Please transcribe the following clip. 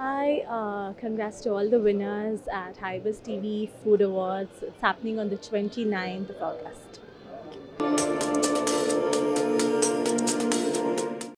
Hi, congrats to all the winners at Hybiz TV Food Awards. It's happening on the 29th of August.